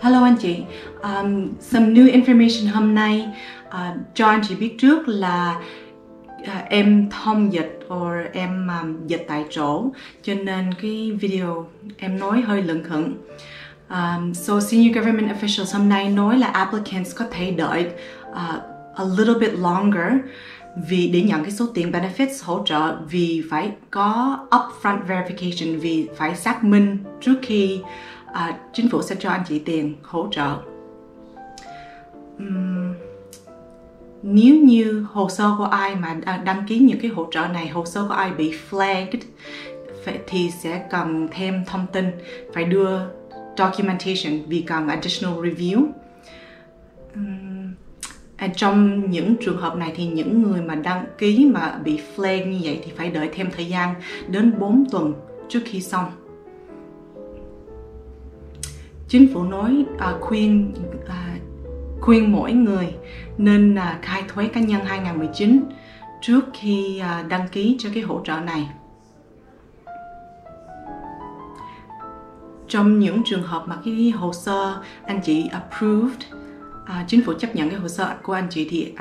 Hello anh chị, some new information hôm nay cho anh chị biết trước là em thông dịch or em dịch tại chỗ, cho nên cái video em nói hơi lững khững. So senior government officials hôm nay nói là applicants có thể đợi a little bit longer vì để nhận cái số tiền benefits hỗ trợ, vì phải có upfront verification, vì phải xác minh trước khi chính phủ sẽ cho anh chị tiền hỗ trợ. Nếu như hồ sơ của ai mà đăng ký những cái hỗ trợ này, hồ sơ của ai bị flagged thì sẽ cần thêm thông tin, phải đưa documentation vì cần additional review. Trong những trường hợp này thì những người mà đăng ký mà bị flagged như vậy thì phải đợi thêm thời gian đến 4 tuần trước khi xong. Chính phủ nói khuyên mỗi người nên khai thuế cá nhân 2019 trước khi đăng ký cho cái hỗ trợ này. Trong những trường hợp mà cái hồ sơ anh chị approved, chính phủ chấp nhận cái hồ sơ của anh chị thì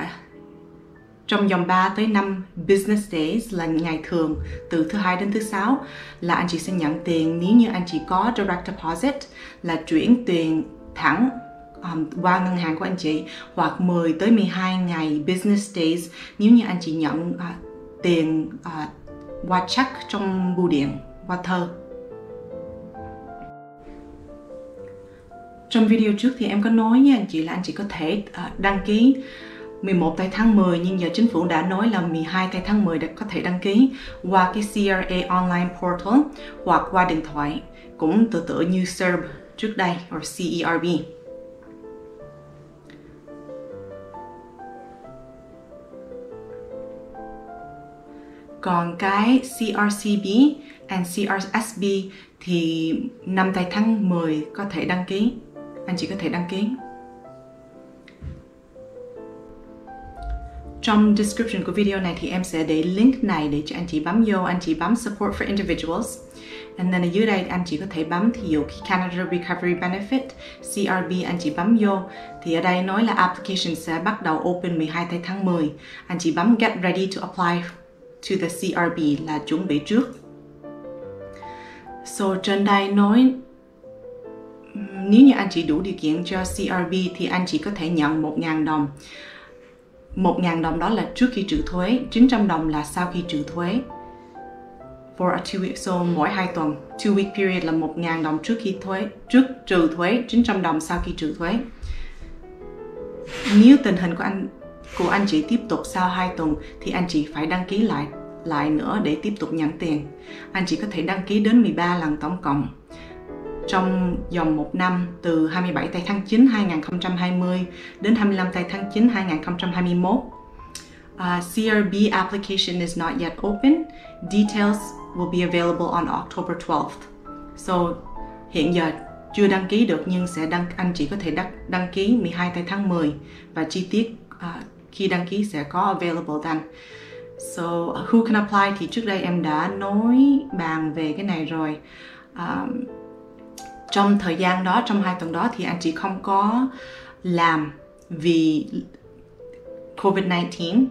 trong vòng 3 tới 5 business days là ngày thường, từ thứ Hai đến thứ Sáu là anh chị sẽ nhận tiền nếu như anh chị có direct deposit là chuyển tiền thẳng qua ngân hàng của anh chị, hoặc 10 tới 12 ngày business days nếu như anh chị nhận tiền qua check trong bưu điện, qua thơ. Trong video trước thì em có nói với anh chị là anh chị có thể đăng ký 11 tại tháng 10, nhưng giờ chính phủ đã nói là 12 tại tháng 10 đã có thể đăng ký qua cái CRA online portal hoặc qua điện thoại, cũng tự tự như CERB trước đây or CERB. Còn cái CRCB and CRSB thì 5 tại tháng 10 có thể đăng ký, anh chị có thể đăng ký. Trong description của video này thì em sẽ để link này để cho anh chị bấm vô, anh chị bấm Support for Individuals. And then ở dưới đây anh chị có thể bấm, thí dụ Canada Recovery Benefit, CRB anh chị bấm vô. Thì ở đây nói là application sẽ bắt đầu open 12 tháng 10. Anh chị bấm Get Ready to Apply to the CRB là chuẩn bị trước. So trên đây nói nếu như anh chị đủ điều kiện cho CRB thì anh chị có thể nhận 1.000 đồng. 1.000 đồng đó là trước khi trừ thuế, 900 đồng là sau khi trừ thuế. For a 2 week, so mỗi 2 tuần, 2 week period là 1.000 đồng trước khi thuế, trước trừ thuế, 900 đồng sau khi trừ thuế. Nếu tình hình của anh chị tiếp tục sau 2 tuần thì anh chị phải đăng ký lại nữa để tiếp tục nhận tiền. Anh chị có thể đăng ký đến 13 lần tổng cộng trong vòng 1 năm, từ 27 tây tháng 9 2020 đến 25 tây tháng 9 2021. CRB application is not yet open. Details will be available on October 12th. So hiện giờ chưa đăng ký được, nhưng sẽ anh chị có thể đăng ký 12 tây tháng 10 và chi tiết khi đăng ký sẽ có available then. So who can apply thì trước đây em đã nói bàn về cái này rồi. Trong thời gian đó, trong 2 tuần đó thì anh chị không có làm vì COVID-19,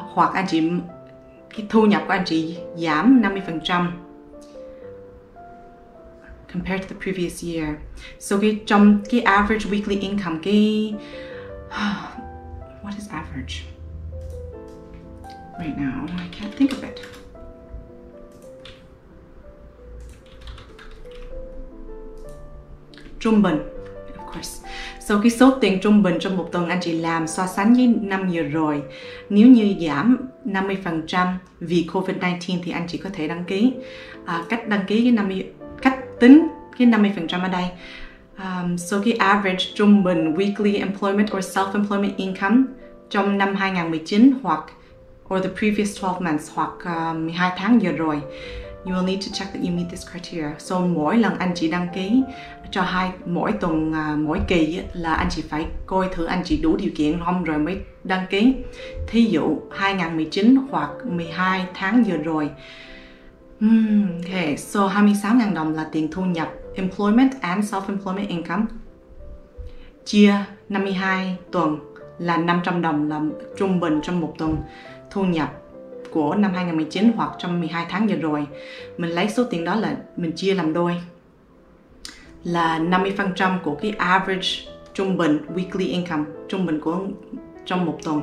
hoặc anh chị cái thu nhập của anh chị giảm 50% compared to the previous year. So trong cái average weekly income, cái what is average right now? I can't think of it. Trung bình, of course. So cái số tiền trung bình trong một tuần anh chị làm so sánh với năm vừa rồi, nếu như giảm 50% vì COVID-19 thì anh chị có thể đăng ký. Cách đăng ký cái 50, cách tính cái 50% ở đây. So cái average trung bình weekly employment or self-employment income trong năm 2019 hoặc or the previous 12 months hoặc 12 tháng vừa rồi you will need to check that you meet this criteria. So mỗi lần anh chị đăng ký cho mỗi tuần, mỗi kỳ là anh chị phải coi thử anh chị đủ điều kiện không rồi mới đăng ký. Thí dụ 2019 hoặc 12 tháng vừa rồi. Okay, so 26.000 đồng là tiền thu nhập employment and self-employment income. Chia 52 tuần là 500 đồng là trung bình trong một tuần thu nhập của năm 2019 hoặc trong 12 tháng vừa rồi. Mình lấy số tiền đó là mình chia làm đôi, là 50% của cái average trung bình weekly income, trung bình của trong một tuần.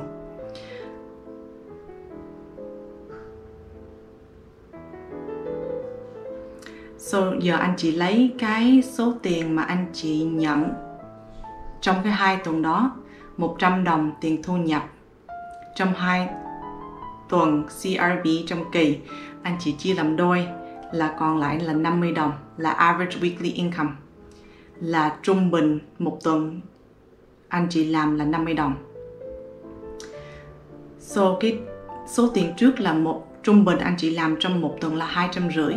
So giờ anh chị lấy cái số tiền mà anh chị nhận trong cái 2 tuần đó, 100 đồng tiền thu nhập trong 2 tuần CRB trong kỳ, anh chị chia làm đôi là còn lại là 50 đồng là average weekly income, là trung bình một tuần anh chị làm là 50 đồng. So cái số tiền trước là trung bình anh chị làm trong một tuần là 250.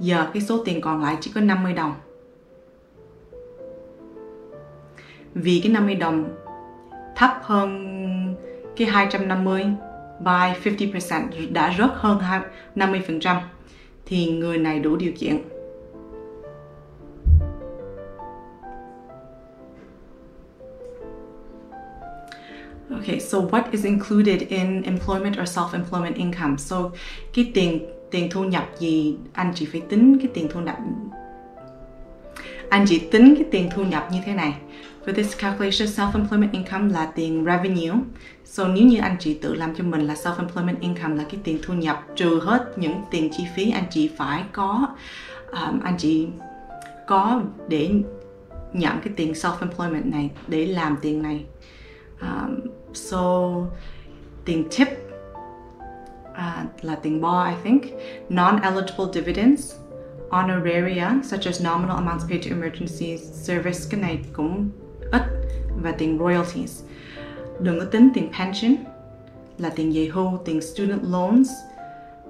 Giờ cái số tiền còn lại chỉ có 50 đồng. Vì cái 50 đồng thấp hơn cái 250 by 50%, đã rớt hơn 50%, thì người này đủ điều kiện. Okay, so what is included in employment or self-employment income? So cái tiền thu nhập gì anh chị phải tính cái tiền thu nhập. Anh chị tính cái tiền thu nhập như thế này. For this calculation, self-employment income là tiền revenue. So nếu như anh chị tự làm cho mình là self-employment income là cái tiền thu nhập trừ hết những tiền chi phí anh chị phải có, anh chị có để nhận cái tiền self-employment này để làm tiền này. So tiền tip là tiền bo, I think, non-eligible dividends, honoraria such as nominal amounts paid to emergency service, cái này cũng ít, và tiền royalties. Đừng có tính tiền pension là tiền về hưu, tiền student loans,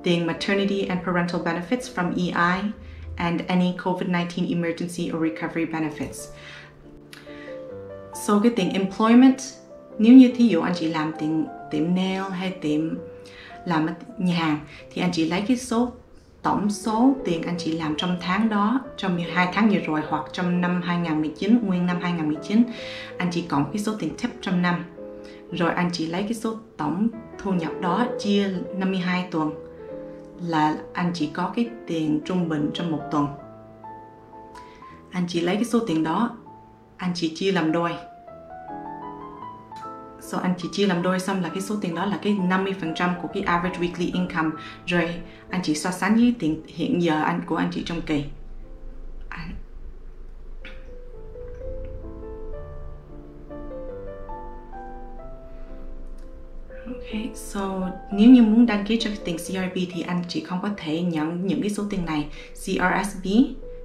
tiền maternity and parental benefits from EI and any COVID-19 emergency or recovery benefits. So cái tiền employment, nếu như thí dụ anh chị làm tiệm nail hay làm ở nhà hàng, thì anh chị lấy cái tổng số tiền anh chị làm trong tháng đó, trong 12 tháng vừa rồi hoặc trong năm 2019, nguyên năm 2019, anh chị cộng cái số tiền tip trong năm, rồi anh chị lấy cái số tổng thu nhập đó chia 52 tuần là anh chị có cái tiền trung bình trong một tuần. Anh chị lấy cái số tiền đó, anh chị chia làm đôi. So anh chị chia làm đôi xong là cái số tiền đó là cái 50% của cái average weekly income, rồi anh chị so sánh với tiền hiện giờ của anh chị trong kỳ. Okay, so nếu như muốn đăng ký cho tiền CRB thì anh chị không có thể nhận những cái số tiền này. CRSB,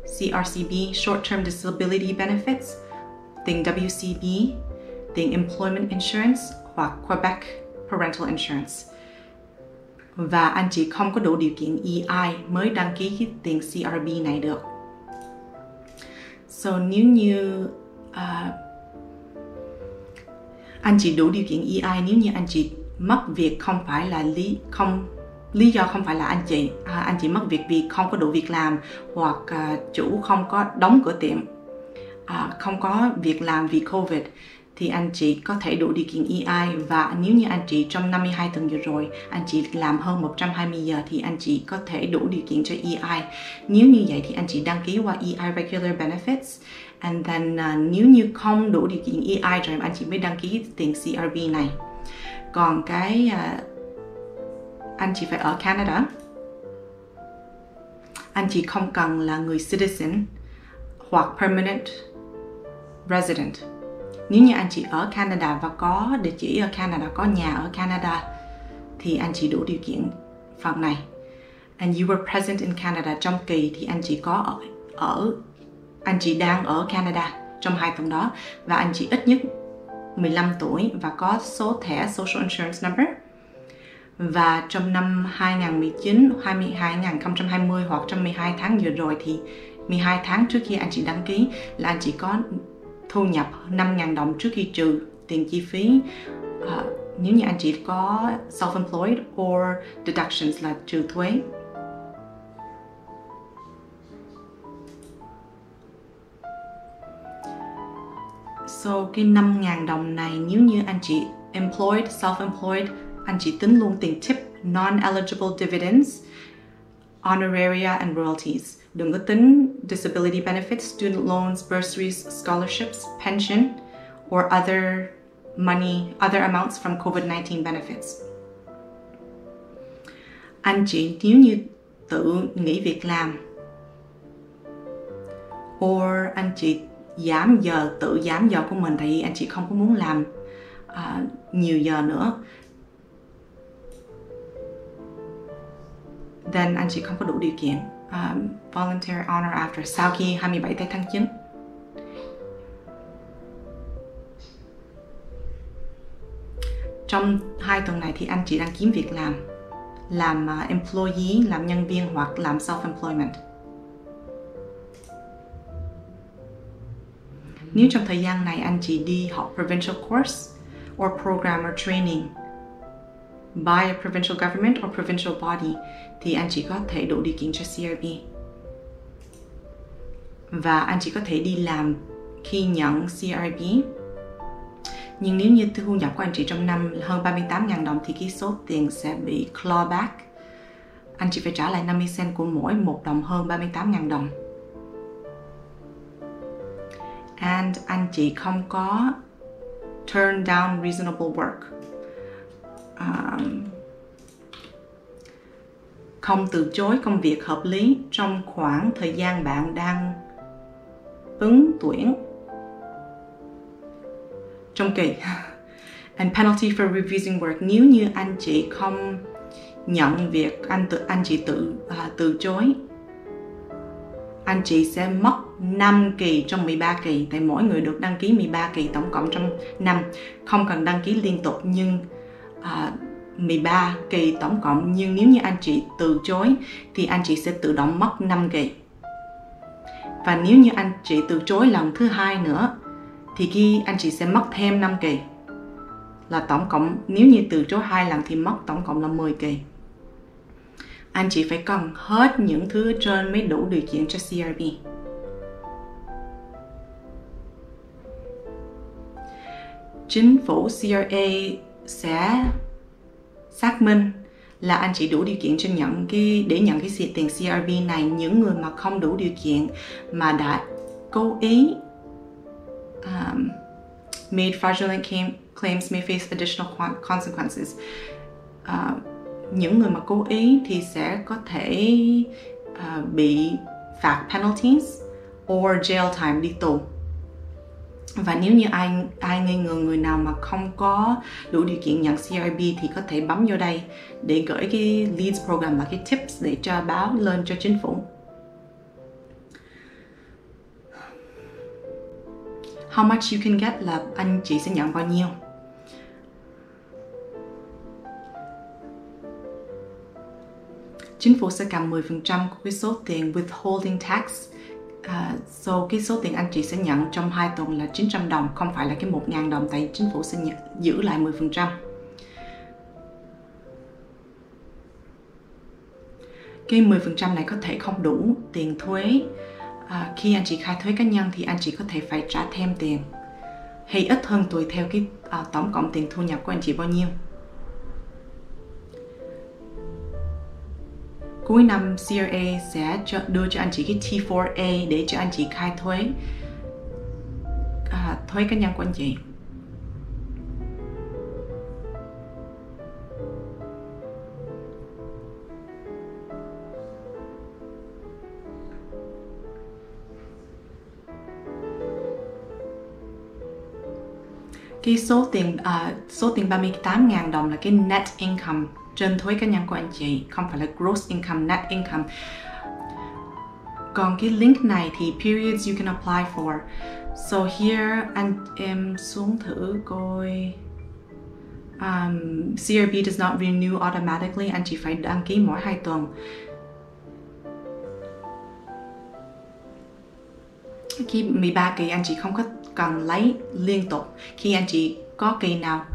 CRCB, Short Term Disability Benefits, tiền WCB, tiền Employment Insurance hoặc Quebec Parental Insurance. Và anh chị không có đủ điều kiện EI mới đăng ký cái tiền CRB này được. So nếu như anh chị đủ điều kiện EI, nếu như anh chị mất việc không phải là lý do không phải là anh chị mất việc vì không có đủ việc làm, hoặc chủ không có đóng cửa tiệm, không có việc làm vì Covid, thì anh chị có thể đủ điều kiện EI. Và nếu như anh chị trong 52 tuần vừa rồi anh chị làm hơn 120 giờ thì anh chị có thể đủ điều kiện cho EI. Nếu như vậy thì anh chị đăng ký qua EI Regular Benefits, and then nếu như không đủ điều kiện EI rồi anh chị mới đăng ký tiền CRB này. Còn cái anh chị phải ở Canada, anh chị không cần là người citizen hoặc permanent resident. Nếu như anh chị ở Canada và có địa chỉ ở Canada, có nhà ở Canada, thì anh chị đủ điều kiện phần này. And you were present in Canada trong kỳ, thì anh chị có anh chị đang ở Canada trong 2 tuần đó, và anh chị ít nhất 15 tuổi và có số thẻ Social Insurance Number, Và trong năm 2019, 2020 hoặc trong 12 tháng vừa rồi thì 12 tháng trước khi anh chị đăng ký là anh chị có thu nhập 5.000 đồng trước khi trừ tiền chi phí. Nếu như anh chị có self-employed or deductions là trừ thuế. So cái 5.000 đồng này nếu như anh chị employed, self-employed, anh chị tính luôn tiền tip, non-eligible dividends, honoraria and royalties. Đừng có tính disability benefits, student loans, bursaries, scholarships, pension or other money, other amounts from COVID-19 benefits. Anh chị nếu như tự nghỉ việc làm or anh chị giảm giờ, tự giảm giờ của mình tại vì anh chị không có muốn làm nhiều giờ nữa, then anh chị không có đủ điều kiện voluntary honor after, sau khi 27 tháng 9. Trong 2 tuần này thì anh chị đang kiếm việc làm, employee, làm nhân viên hoặc làm self-employment. Nếu trong thời gian này anh chị đi học provincial course or programmer training by a provincial government or provincial body thì anh chị có thể đủ điều kiện cho CRB. Và anh chị có thể đi làm khi nhận CRB. Nhưng nếu như thu nhập của anh chị trong năm hơn 38.000 đồng thì cái số tiền sẽ bị claw back. Anh chị phải trả lại 50 cent của mỗi 1 đồng hơn 38.000 đồng. And anh chị không có turn down reasonable work, không từ chối công việc hợp lý trong khoảng thời gian bạn đang ứng tuyển trong kỳ. And penalty for refusing work, nếu như anh chị không nhận việc, anh chị tự từ chối, anh chị sẽ mất 5 kỳ trong 13 kỳ, tại mỗi người được đăng ký 13 kỳ tổng cộng trong năm, không cần đăng ký liên tục nhưng 13 kỳ tổng cộng. Nhưng nếu như anh chị từ chối thì anh chị sẽ tự động mất 5 kỳ. Và nếu như anh chị từ chối lần thứ 2 nữa thì khi anh chị sẽ mất thêm 5 kỳ. Là tổng cộng nếu như từ chối 2 lần thì mất tổng cộng là 10 kỳ. Anh chị phải cần hết những thứ trên mới đủ điều kiện cho CRB. Chính phủ CRA sẽ xác minh là anh chị đủ điều kiện cho để nhận cái tiền CRB này. Những người mà không đủ điều kiện mà đã cố ý made fraudulent claims may face additional consequences. Những người mà cố ý thì sẽ có thể bị phạt penalties or jail time, đi tù. Và nếu như ai nghi ngờ người nào mà không có đủ điều kiện nhận CRB thì có thể bấm vô đây để gửi cái leads program và cái tips để cho báo lên cho chính phủ. How much you can get là anh chị sẽ nhận bao nhiêu. Chính phủ sẽ cầm 10% của cái số tiền withholding tax. So cái số tiền anh chị sẽ nhận trong 2 tuần là 900 đồng, không phải là cái 1.000 đồng, tại chính phủ sẽ giữ lại 10%. Cái 10% này có thể không đủ tiền thuế. Khi anh chị khai thuế cá nhân thì anh chị có thể phải trả thêm tiền hay ít hơn tùy theo cái tổng cộng tiền thu nhập của anh chị bao nhiêu. Cuối năm CRA sẽ đưa cho anh chị cái T4A để cho anh chị khai thuế thuế cá nhân của anh chị. Cái số tiền 38.000 đồng là cái net income trên thuế cá nhân của anh chị, không phải là gross income, net income. Còn cái link này thì periods you can apply for. So here anh em xuống thử coi CRB does not renew automatically, anh chị phải đăng ký mỗi 2 tuần. Khi 13 kỳ anh chị không có cần lấy liên tục. Khi anh chị có kỳ nào,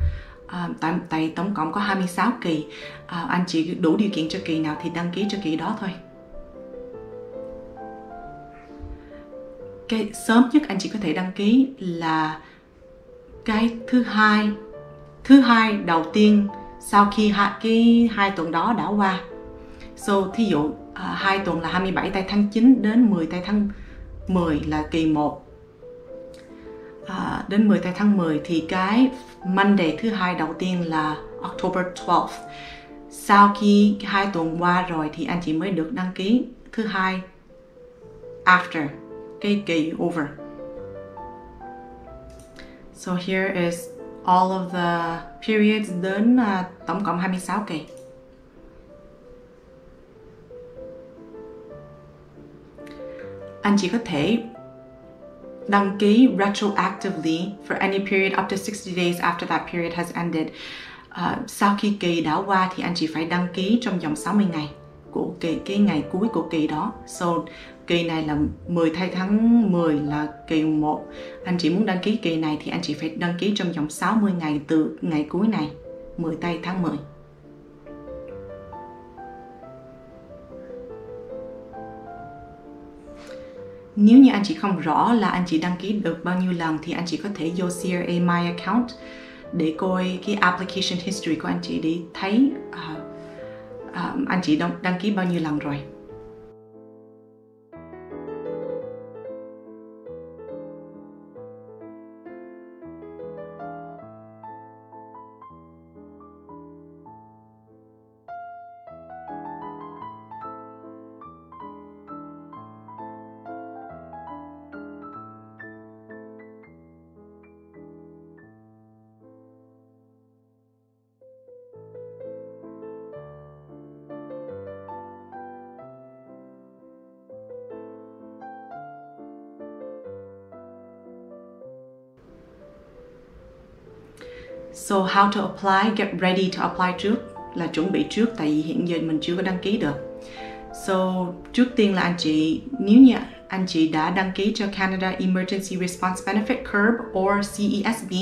tại tổng cộng có 26 kỳ, anh chị đủ điều kiện cho kỳ nào thì đăng ký cho kỳ đó thôi. Cái sớm nhất anh chị có thể đăng ký là cái thứ hai đầu tiên sau khi hai tuần đó đã qua. So thí dụ 2 tuần là 27 tây tháng 9 đến 10 tây tháng 10 là kỳ 1. Đến 10 tây tháng 10 thì cái Monday thứ hai đầu tiên là October 12th. Sau khi 2 tuần qua rồi thì anh chị mới được đăng ký thứ hai after cái kỳ over. So here is all of the periods đến tổng cộng 26 kỳ. Anh chị có thể đăng ký retroactively for any period up to 60 days after that period has ended. Sau khi kỳ đã qua thì anh chị phải đăng ký trong vòng 60 ngày của cái ngày cuối của kỳ đó. So kỳ này là 10 tháng 10 là kỳ 1. Anh chị muốn đăng ký kỳ này thì anh chị phải đăng ký trong vòng 60 ngày từ ngày cuối này, 10 tháng 10. Nếu như anh chị không rõ là anh chị đăng ký được bao nhiêu lần thì anh chị có thể vô CRA My Account để coi cái application history của anh chị để thấy anh chị đăng ký bao nhiêu lần rồi. So how to apply, get ready to apply trước là chuẩn bị trước, tại vì hiện giờ mình chưa có đăng ký được. So trước tiên là anh chị, nếu như anh chị đã đăng ký cho Canada Emergency Response Benefit CERB or CESB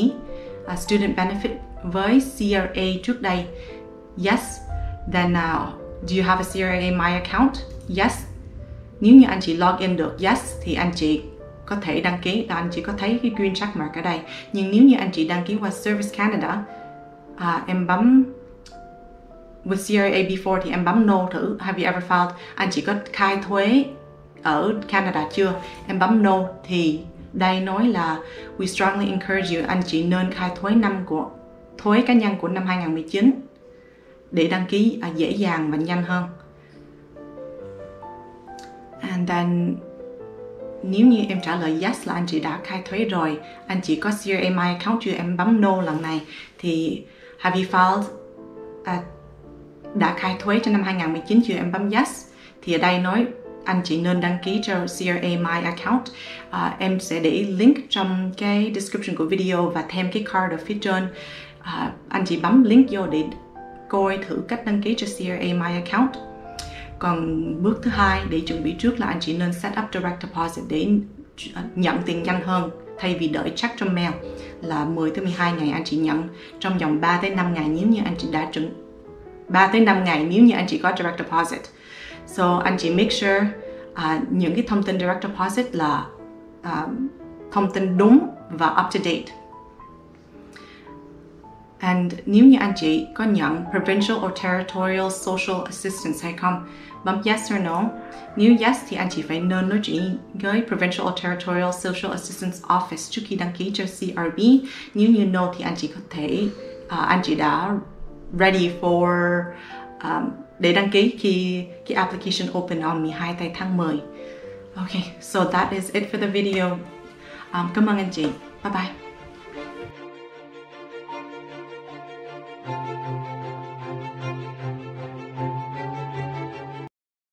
Student Benefit với CRA trước đây, yes, then do you have a CRA My Account? Yes. Nếu như anh chị login được yes thì anh chị có thể đăng ký, là anh chị có thấy cái green check mark ở đây. Nhưng nếu như anh chị đăng ký qua Service Canada, em bấm with CRA before thì em bấm no thử, have you ever filed, anh chị có khai thuế ở Canada chưa, em bấm no thì đây nói là we strongly encourage you, anh chị nên khai thuế thuế cá nhân của năm 2019 để đăng ký dễ dàng và nhanh hơn. And then nếu như em trả lời yes là anh chị đã khai thuế rồi, anh chị có CRA My Account chưa, em bấm no lần này thì have you filed, đã khai thuế cho năm 2019 chưa, em bấm yes thì ở đây nói anh chị nên đăng ký cho CRA My Account. Em sẽ để link trong cái description của video và thêm cái card ở phía trên. Anh chị bấm link vô để coi thử cách đăng ký cho CRA My Account. Còn bước thứ hai để chuẩn bị trước là anh chị nên set up direct deposit để nhận tiền nhanh hơn thay vì đợi check trong mail là 10 tới 12 ngày, anh chị nhận trong vòng 3 tới 5 ngày nếu như anh chị đã 3 tới 5 ngày nếu như anh chị có direct deposit. So anh chị make sure những cái thông tin direct deposit là thông tin đúng và up to date. And nếu như anh chị có nhận Provincial or Territorial Social Assistance hay không, bấm yes or no. Nếu yes thì anh chị phải nên nói chuyện với Provincial or Territorial Social Assistance Office trước khi đăng ký cho CRB. Nếu như no thì anh chị có thể, anh chị đã ready for để đăng ký khi cái application open on 12 tháng 10. Okay, so that is it for the video. Cảm ơn anh chị. Bye bye.